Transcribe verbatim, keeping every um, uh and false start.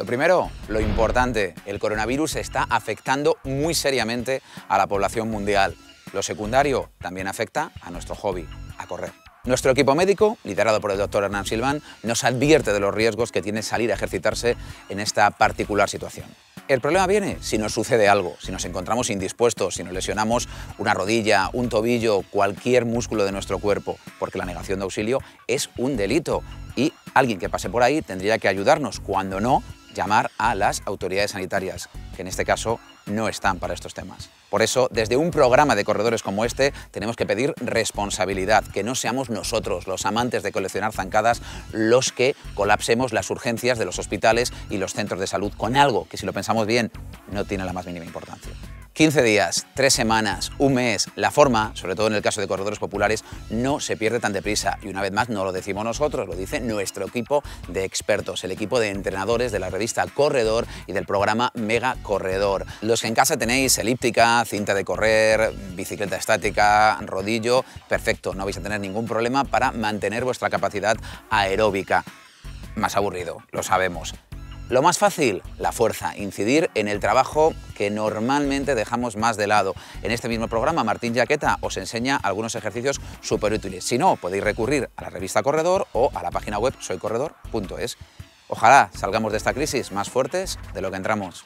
Lo primero, lo importante, el coronavirus está afectando muy seriamente a la población mundial. Lo secundario también afecta a nuestro hobby, a correr. Nuestro equipo médico, liderado por el doctor Hernán Silván, nos advierte de los riesgos que tiene salir a ejercitarse en esta particular situación. El problema viene si nos sucede algo, si nos encontramos indispuestos, si nos lesionamos una rodilla, un tobillo, cualquier músculo de nuestro cuerpo, porque la negación de auxilio es un delito y alguien que pase por ahí tendría que ayudarnos, cuando no, llamar a las autoridades sanitarias, que en este caso no están para estos temas. Por eso, desde un programa de corredores como este, tenemos que pedir responsabilidad, que no seamos nosotros, los amantes de coleccionar zancadas, los que colapsemos las urgencias de los hospitales y los centros de salud con algo que, si lo pensamos bien, no tiene la más mínima importancia. quince días, tres semanas, un mes, la forma, sobre todo en el caso de corredores populares, no se pierde tan deprisa. Y una vez más no lo decimos nosotros, lo dice nuestro equipo de expertos, el equipo de entrenadores de la revista Corredor y del programa Mega Corredor. Los que en casa tenéis elíptica, cinta de correr, bicicleta estática, rodillo, perfecto, no vais a tener ningún problema para mantener vuestra capacidad aeróbica. Más aburrido, lo sabemos. Lo más fácil, la fuerza, incidir en el trabajo que normalmente dejamos más de lado. En este mismo programa, Martín Jaqueta os enseña algunos ejercicios súper útiles. Si no, podéis recurrir a la revista Corredor o a la página web soy corredor punto es. Ojalá salgamos de esta crisis más fuertes de lo que entramos.